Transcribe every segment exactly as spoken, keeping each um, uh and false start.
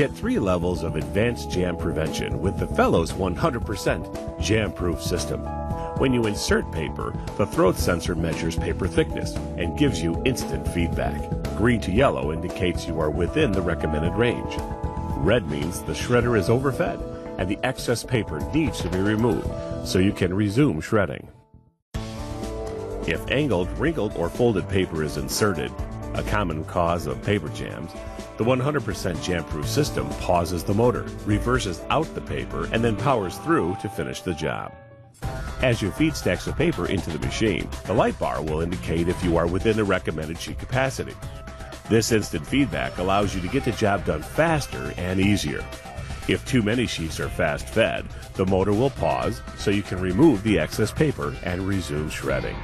Get three levels of advanced jam prevention with the Fellows one hundred percent jam-proof system. When you insert paper, the throat sensor measures paper thickness and gives you instant feedback. Green to yellow indicates you are within the recommended range. Red means the shredder is overfed and the excess paper needs to be removed so you can resume shredding. If angled, wrinkled, or folded paper is inserted, a common cause of paper jams, the one hundred percent jam-proof system pauses the motor, reverses out the paper, and then powers through to finish the job. As you feed stacks of paper into the machine, the light bar will indicate if you are within the recommended sheet capacity. This instant feedback allows you to get the job done faster and easier. If too many sheets are fast fed, the motor will pause so you can remove the excess paper and resume shredding.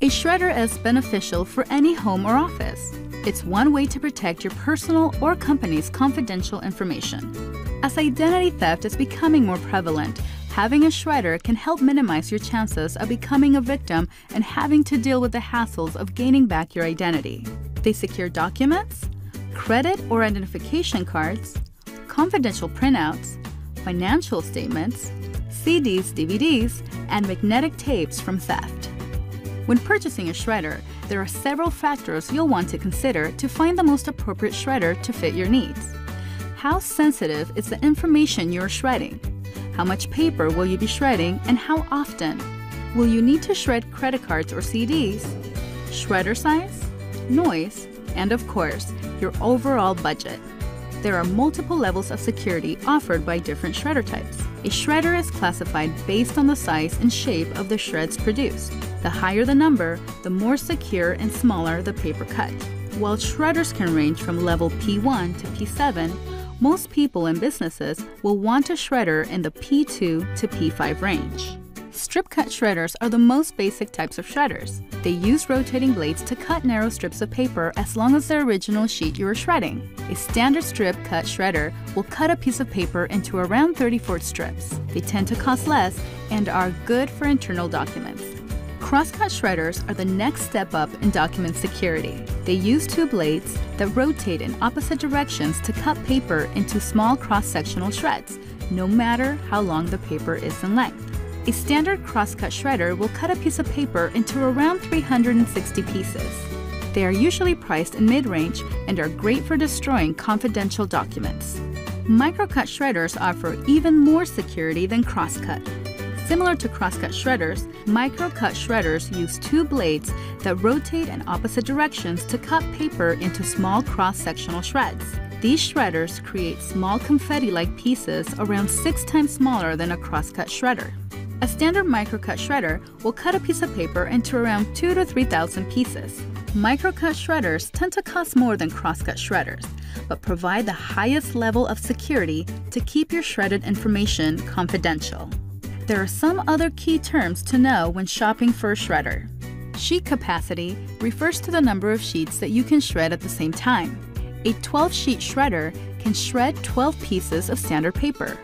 A shredder is beneficial for any home or office. It's one way to protect your personal or company's confidential information. As identity theft is becoming more prevalent, having a shredder can help minimize your chances of becoming a victim and having to deal with the hassles of gaining back your identity. They secure documents, credit or identification cards, confidential printouts, financial statements, C Ds, D V Ds, and magnetic tapes from theft. When purchasing a shredder, there are several factors you'll want to consider to find the most appropriate shredder to fit your needs. How sensitive is the information you're shredding? How much paper will you be shredding and how often? Will you need to shred credit cards or C Ds? Shredder size, noise, and of course, your overall budget. There are multiple levels of security offered by different shredder types. A shredder is classified based on the size and shape of the shreds produced. The higher the number, the more secure and smaller the paper cut. While shredders can range from level P one to P seven, most people and businesses will want a shredder in the P two to P five range. Strip cut shredders are the most basic types of shredders. They use rotating blades to cut narrow strips of paper as long as the original sheet you are shredding. A standard strip cut shredder will cut a piece of paper into around thirty-four strips. They tend to cost less and are good for internal documents. Crosscut shredders are the next step up in document security. They use two blades that rotate in opposite directions to cut paper into small cross-sectional shreds, no matter how long the paper is in length. A standard crosscut shredder will cut a piece of paper into around three hundred sixty pieces. They are usually priced in mid-range and are great for destroying confidential documents. Microcut shredders offer even more security than crosscut. Similar to crosscut shredders, microcut shredders use two blades that rotate in opposite directions to cut paper into small cross-sectional shreds. These shredders create small confetti-like pieces around six times smaller than a crosscut shredder. A standard microcut shredder will cut a piece of paper into around two thousand to three thousand pieces. Microcut shredders tend to cost more than crosscut shredders, but provide the highest level of security to keep your shredded information confidential. There are some other key terms to know when shopping for a shredder. Sheet capacity refers to the number of sheets that you can shred at the same time. A twelve-sheet shredder can shred twelve pieces of standard paper.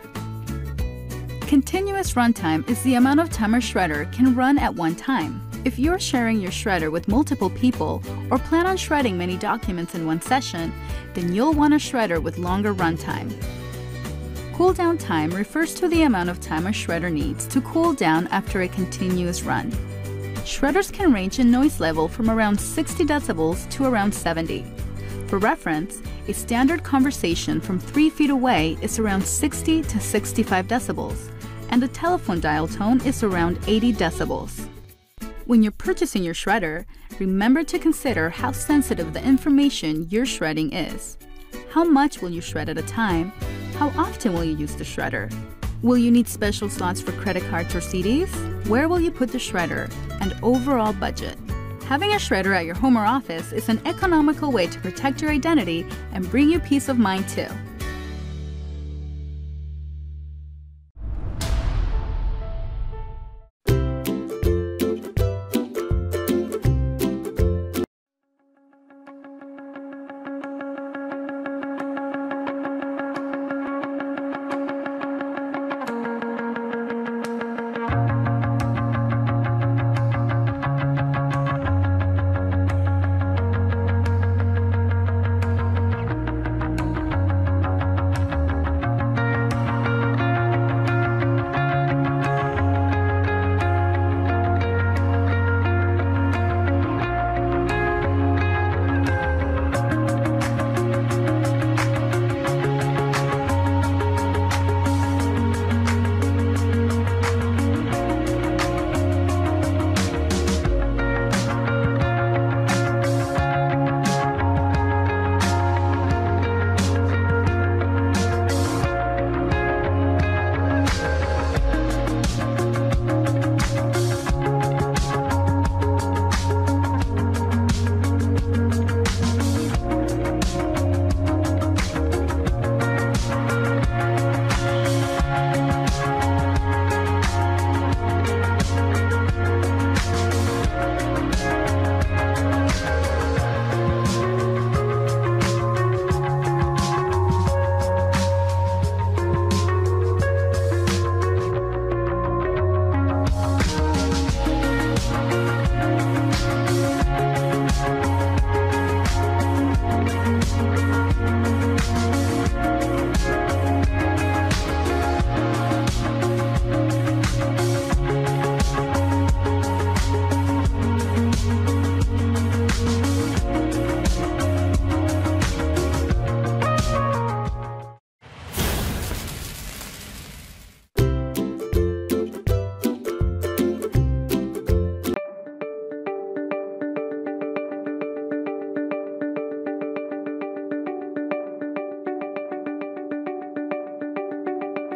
Continuous runtime is the amount of time a shredder can run at one time. If you're sharing your shredder with multiple people or plan on shredding many documents in one session, then you'll want a shredder with longer runtime. Cool down time refers to the amount of time a shredder needs to cool down after a continuous run. Shredders can range in noise level from around sixty decibels to around seventy. For reference, a standard conversation from three feet away is around sixty to sixty-five decibels, and the telephone dial tone is around eighty decibels. When you're purchasing your shredder, remember to consider how sensitive the information you're shredding is. How much will you shred at a time? How often will you use the shredder? Will you need special slots for credit cards or C Ds? Where will you put the shredder? And overall budget. Having a shredder at your home or office is an economical way to protect your identity and bring you peace of mind too.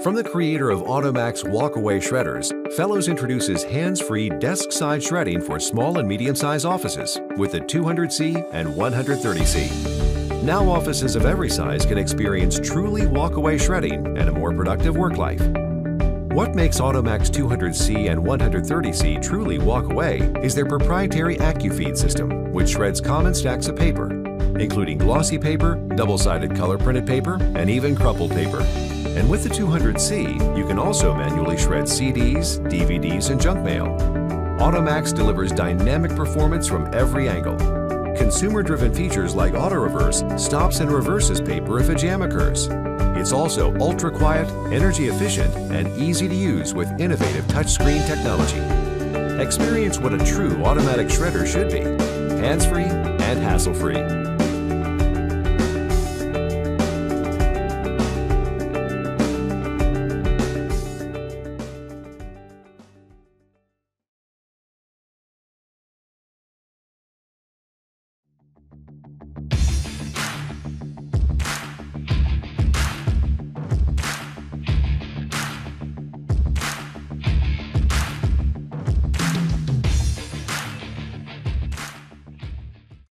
From the creator of AutoMax Walkaway Shredders, Fellows introduces hands-free desk-side shredding for small and medium-sized offices with the two hundred C and one hundred thirty C. Now offices of every size can experience truly walkaway shredding and a more productive work life. What makes AutoMax two hundred C and one hundred thirty C truly walkaway is their proprietary AccuFeed system, which shreds common stacks of paper, including glossy paper, double-sided color-printed paper, and even crumpled paper. And with the two hundred C, you can also manually shred C Ds, D V Ds, and junk mail. AutoMax delivers dynamic performance from every angle. Consumer-driven features like AutoReverse stops and reverses paper if a jam occurs. It's also ultra-quiet, energy-efficient, and easy to use with innovative touchscreen technology. Experience what a true automatic shredder should be, hands-free and hassle-free.